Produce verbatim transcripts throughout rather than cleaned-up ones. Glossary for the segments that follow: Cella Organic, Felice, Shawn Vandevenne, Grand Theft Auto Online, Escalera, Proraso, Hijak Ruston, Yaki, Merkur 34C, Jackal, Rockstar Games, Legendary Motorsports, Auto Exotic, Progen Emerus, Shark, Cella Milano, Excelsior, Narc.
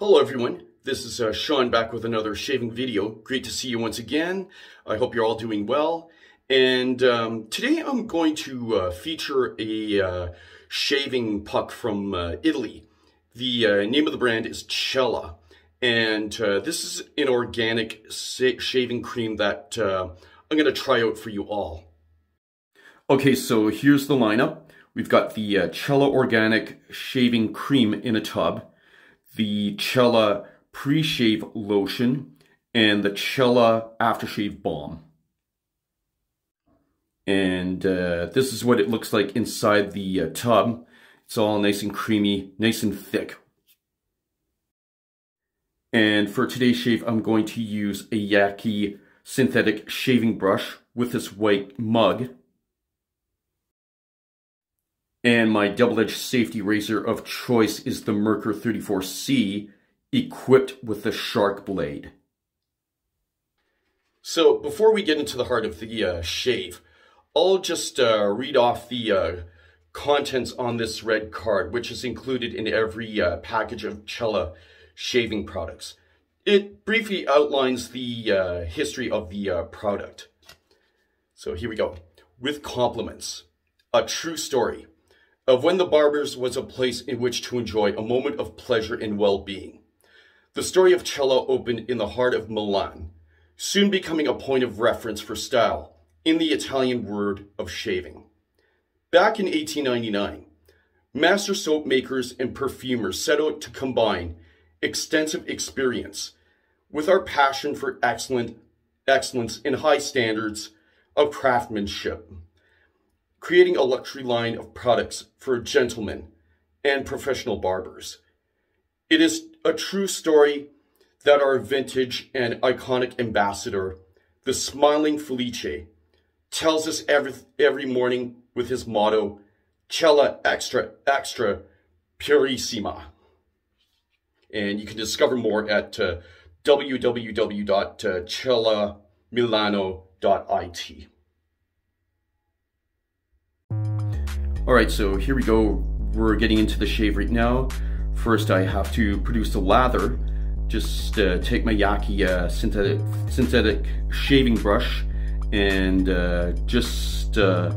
Hello everyone, this is uh, Sean back with another shaving video. Great to see you once again. I hope you're all doing well. And um, today I'm going to uh, feature a uh, shaving puck from uh, Italy. The uh, name of the brand is Cella. And uh, this is an organic shaving cream that uh, I'm going to try out for you all. Okay, so here's the lineup. We've got the uh, Cella Organic Shaving Cream in a tub, the Cella Pre-Shave Lotion, and the Cella Aftershave Balm. And uh, this is what it looks like inside the uh, tub. It's all nice and creamy, nice and thick. And for today's shave, I'm going to use a Yaki synthetic shaving brush with this white mug, and my double-edged safety razor of choice is the Merkur thirty-four C, equipped with the Shark blade. So before we get into the heart of the uh, shave, I'll just uh, read off the uh, contents on this red card, which is included in every uh, package of Cella shaving products. It briefly outlines the uh, history of the uh, product. So here we go. With compliments, a true story of when the barber's was a place in which to enjoy a moment of pleasure and well-being. The story of Cella opened in the heart of Milan, soon becoming a point of reference for style in the Italian word of shaving. Back in eighteen ninety-nine, master soap makers and perfumers set out to combine extensive experience with our passion for excellent excellence in high standards of craftsmanship, creating a luxury line of products for gentlemen and professional barbers. It is a true story that our vintage and iconic ambassador, the smiling Felice, tells us every, every morning with his motto, Cella Extra Extra Purissima. And you can discover more at uh, w w w dot cella milano dot i t. All right, so here we go. We're getting into the shave right now. First, I have to produce a lather. Just uh, take my Yaki uh, synthetic, synthetic shaving brush and uh, just uh,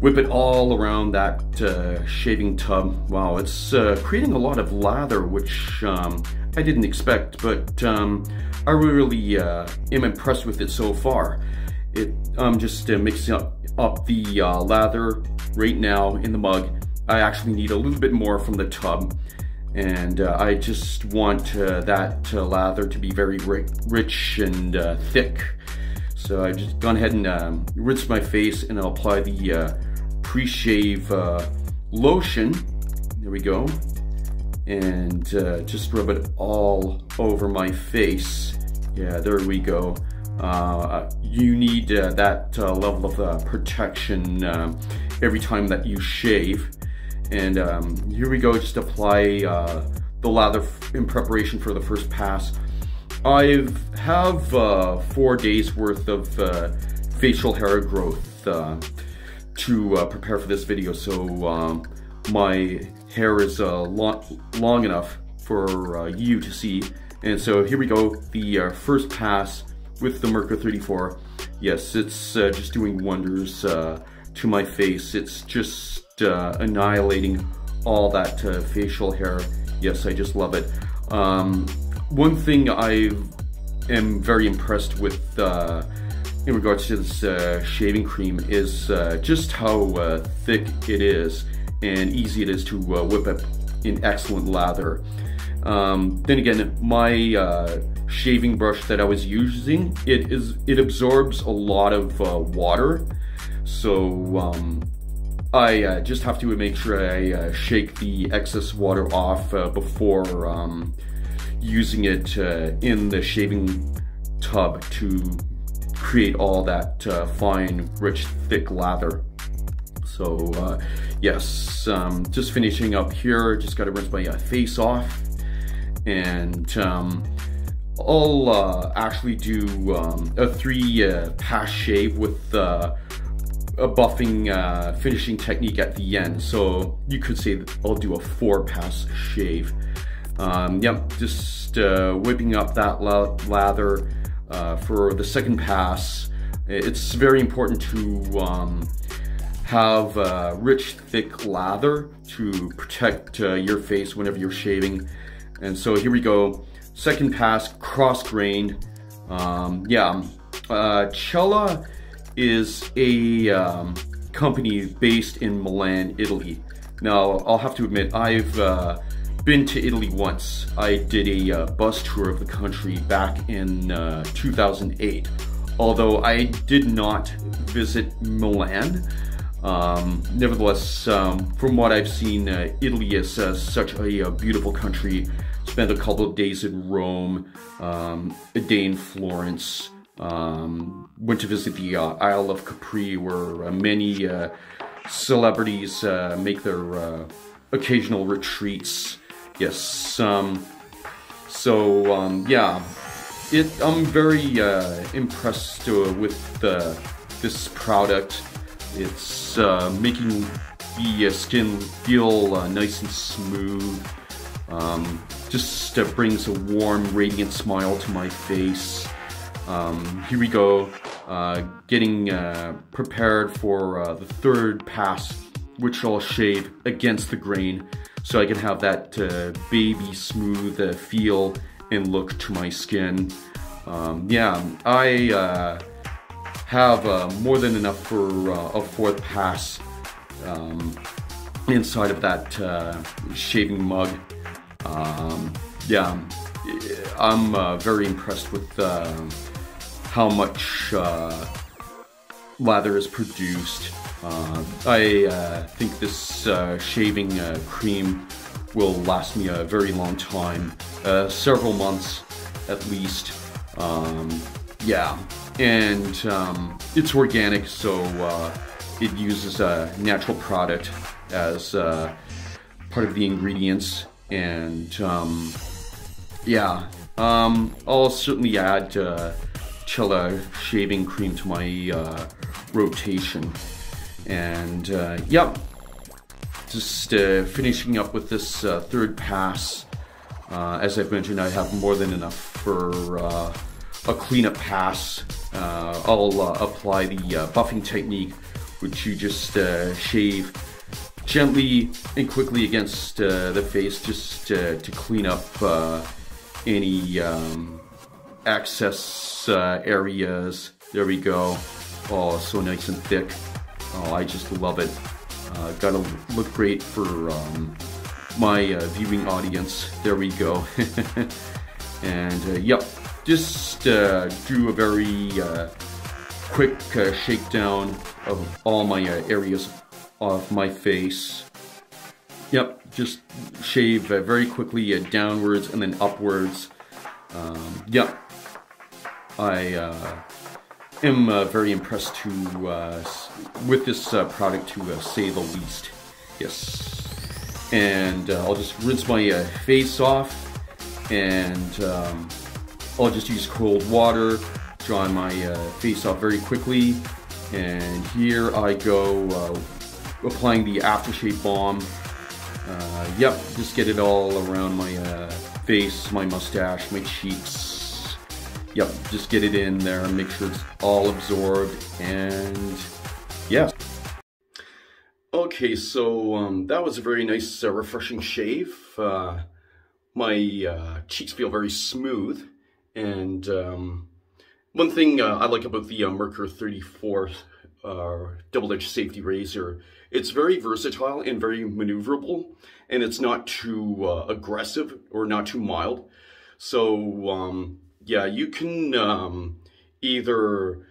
whip it all around that uh, shaving tub. Wow, it's uh, creating a lot of lather, which um, I didn't expect, but um, I really uh, am impressed with it so far. It, I'm just uh, mixing up, up the uh, lather right now in the mug. I actually need a little bit more from the tub, and uh, I just want uh, that uh, lather to be very rich and uh, thick. So I've just gone ahead and um, rinsed my face, and I'll apply the uh, pre-shave uh, lotion. There we go. And uh, just rub it all over my face. Yeah, there we go. Uh, you need uh, that uh, level of uh, protection uh, every time that you shave. And um, here we go, just apply uh, the lather in preparation for the first pass. I have uh, four days worth of uh, facial hair growth uh, to uh, prepare for this video, so um, my hair is uh, long, long enough for uh, you to see. And so here we go, the uh, first pass with the Merkur thirty-four. Yes, it's uh, just doing wonders uh, to my face. It's just uh, annihilating all that uh, facial hair. Yes, I just love it. Um, one thing I am very impressed with uh, in regards to this uh, shaving cream is uh, just how uh, thick it is and easy it is to uh, whip up in excellent lather. Um, then again, my uh, shaving brush that I was using, it is it absorbs a lot of uh, water, so um, I uh, just have to make sure I uh, shake the excess water off uh, before um, using it uh, in the shaving tub to create all that uh, fine, rich, thick lather. So uh, yes, um, just finishing up here, just got to rinse my uh, face off. And um, I'll uh, actually do um, a three uh, pass shave with uh, a buffing uh, finishing technique at the end. So you could say that I'll do a four pass shave. Um, yep, just uh, whipping up that lather uh, for the second pass. It's very important to um, have a rich, thick lather to protect uh, your face whenever you're shaving. And so here we go, second pass, cross-grained. Um, yeah, uh, Cella is a um, company based in Milan, Italy. Now, I'll have to admit, I've uh, been to Italy once. I did a uh, bus tour of the country back in uh, two thousand eight. Although I did not visit Milan, um, nevertheless, um, from what I've seen, uh, Italy is uh, such a, a beautiful country. Spent a couple of days in Rome, um, a day in Florence, um, went to visit the uh, Isle of Capri, where uh, many uh, celebrities uh, make their uh, occasional retreats. Yes, um, so um, yeah, it, I'm very uh, impressed uh, with uh, this product. It's uh, making the uh, skin feel uh, nice and smooth. Um, just uh, brings a warm, radiant smile to my face. Um, here we go, uh, getting uh, prepared for uh, the third pass, which I'll shave against the grain so I can have that uh, baby smooth uh, feel and look to my skin. Um, yeah, I uh, have uh, more than enough for uh, a fourth pass um, inside of that uh, shaving mug. Um, yeah, I'm uh, very impressed with uh, how much uh, lather is produced. Uh, I uh, think this uh, shaving uh, cream will last me a very long time, uh, several months at least. Um, yeah, and um, it's organic, so uh, it uses a natural product as uh, part of the ingredients. And um, yeah, um, I'll certainly add uh, Cella shaving cream to my uh, rotation. And uh, yeah, just uh, finishing up with this uh, third pass. Uh, as I've mentioned, I have more than enough for uh, a cleanup pass. Uh, I'll uh, apply the uh, buffing technique, which you just uh, shave gently and quickly against uh, the face, just uh, to clean up uh, any um, excess uh, areas. There we go. Oh, so nice and thick. Oh, I just love it. Uh, gotta look great for um, my uh, viewing audience. There we go. And uh, yep, just uh, do a very uh, quick uh, shakedown of all my uh, areas of my face. Yep, just shave uh, very quickly uh, downwards and then upwards. Um, yep, I uh, am uh, very impressed to uh, with this uh, product, to uh, say the least. Yes. And uh, I'll just rinse my uh, face off, and um, I'll just use cold water, dry my uh, face off very quickly. And here I go, uh, applying the aftershave balm. Uh, yep, just get it all around my uh, face, my mustache, my cheeks. Yep, just get it in there and make sure it's all absorbed, and yes. Okay, so um, that was a very nice, uh, refreshing shave. Uh, my uh, cheeks feel very smooth, and um, one thing uh, I like about the uh, Merkur thirty-four uh, double-edged safety razor, it's very versatile and very maneuverable, and it's not too uh, aggressive or not too mild. So um, yeah, you can um, either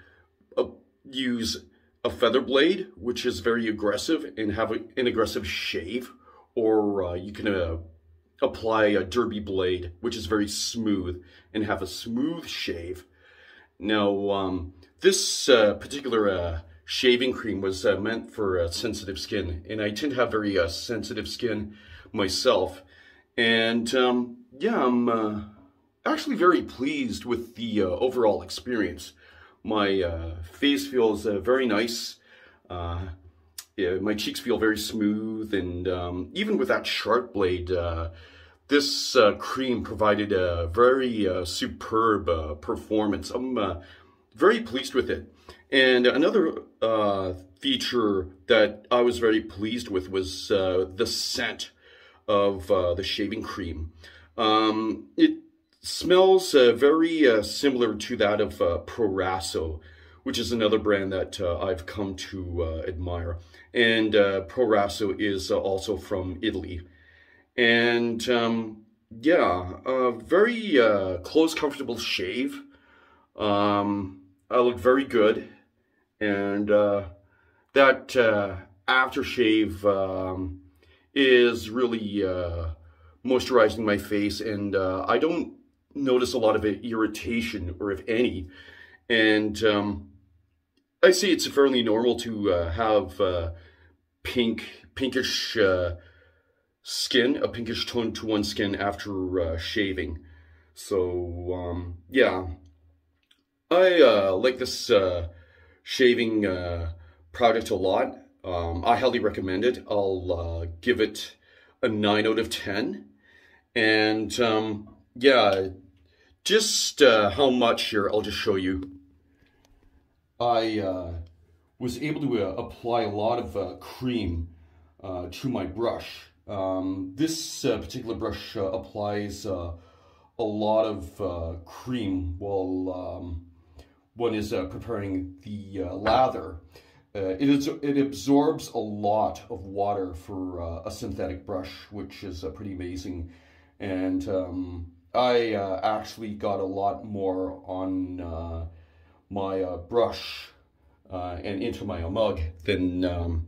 uh, use a feather blade, which is very aggressive, and have a, an aggressive shave, or uh, you can uh, apply a derby blade, which is very smooth, and have a smooth shave. Now, um, this uh, particular uh, shaving cream was uh, meant for uh, sensitive skin, and I tend to have very uh, sensitive skin myself. And um, yeah, I'm uh, actually very pleased with the uh, overall experience. My uh, face feels uh, very nice. Uh, yeah, my cheeks feel very smooth, and um, even with that sharp blade, uh, This uh, cream provided a very uh, superb uh, performance. I'm uh, very pleased with it. And another uh, feature that I was very pleased with was uh, the scent of uh, the shaving cream. Um, it smells uh, very uh, similar to that of uh, Proraso, which is another brand that uh, I've come to uh, admire. And uh, Proraso is uh, also from Italy. And um, yeah, a very uh, close, comfortable shave. Um, I look very good. And uh, that uh, aftershave um, is really uh, moisturizing my face, and uh, I don't notice a lot of irritation, or if any. And um, I see it's fairly normal to uh, have uh, pink, pinkish uh, skin, a pinkish tone to one's skin after uh, shaving. So um, yeah, I uh, like this uh, shaving uh, product a lot. Um, I highly recommend it. I'll uh, give it a nine out of ten. And um, yeah, just uh, how much here, I'll just show you. I uh, was able to uh, apply a lot of uh, cream uh, to my brush. Um, this uh, particular brush uh, applies uh, a lot of uh, cream while um, one is uh, preparing the uh, lather. Uh, it, is, it absorbs a lot of water for uh, a synthetic brush, which is uh, pretty amazing. And um, I uh, actually got a lot more on uh, my uh, brush uh, and into my mug than um,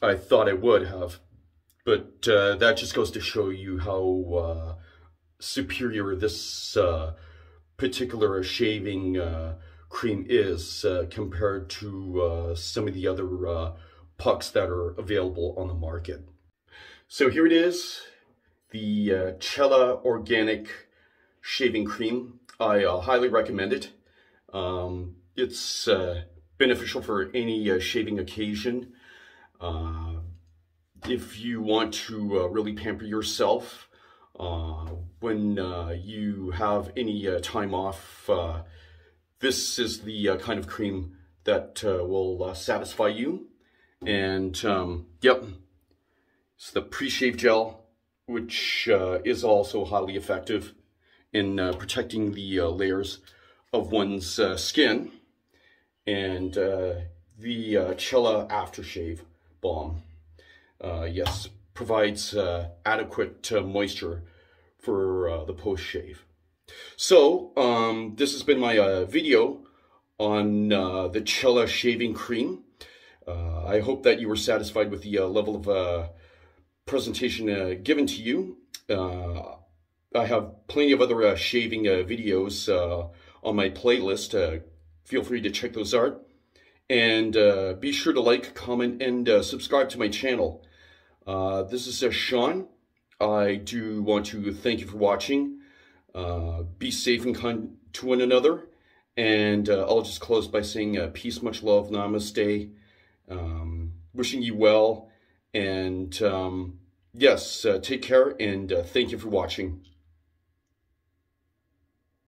I thought I would have. But uh, that just goes to show you how uh, superior this uh, particular shaving uh, cream is uh, compared to uh, some of the other uh, pucks that are available on the market. So here it is, the uh, Cella Organic Shaving Cream. I uh, highly recommend it. Um, it's uh, beneficial for any uh, shaving occasion. Uh, if you want to uh, really pamper yourself uh, when uh, you have any uh, time off, uh, this is the uh, kind of cream that uh, will uh, satisfy you. And um, yep, it's the pre-shave gel, which uh, is also highly effective in uh, protecting the uh, layers of one's uh, skin. And uh, the uh, Cella Aftershave Balm, uh, yes, provides uh, adequate uh, moisture for uh, the post-shave. So, um, this has been my uh, video on uh, the Cella Shaving Cream. Uh, I hope that you were satisfied with the uh, level of uh, presentation uh, given to you. Uh, I have plenty of other uh, shaving uh, videos uh, on my playlist. Uh, feel free to check those out. And uh, be sure to like, comment, and uh, subscribe to my channel. Uh, this is uh, Sean. I do want to thank you for watching. Uh, be safe and kind to one another, and uh, I'll just close by saying uh, peace, much love, namaste, um, wishing you well, and um, yes, uh, take care, and uh, thank you for watching.